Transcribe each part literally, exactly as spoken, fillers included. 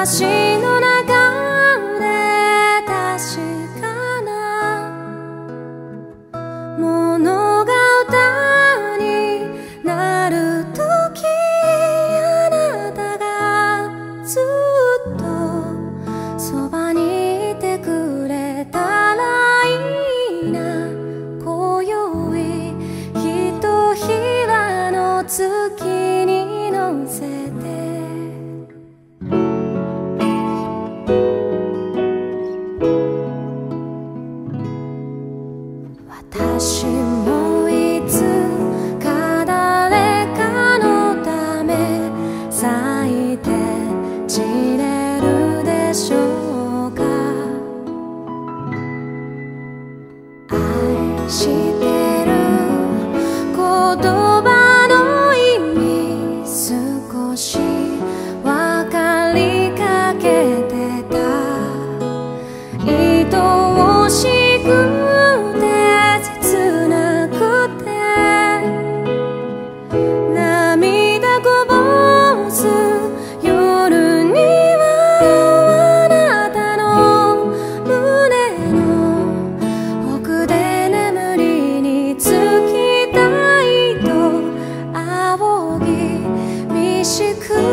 私の中で確かなものが歌になるとき、あなたがずっとそばにいてくれたらいいな。今宵ひとひらの月に乗せて私もいつか誰かのため咲いて散れるでしょうか。愛してる言葉の意味少し分かりかけてた。愛おしく染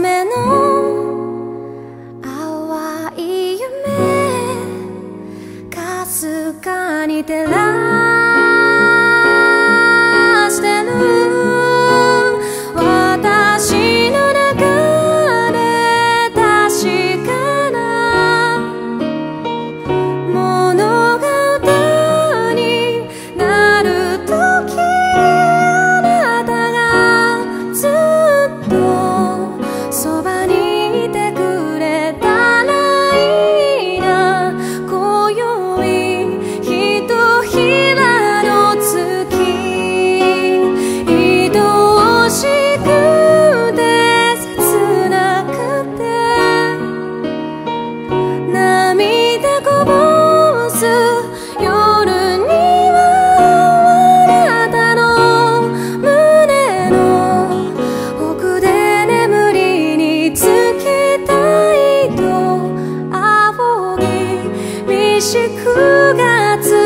めの淡い夢かすかに照らしてる。私の中で確かなものが歌になるとき、あなたがずっとそばにいてくれたらいいな。今宵ひとひらの月、愛おしくて切なくて涙こぼす夜には、あなたの胸の奥で眠り月たいと仰ぎ、みしくがつ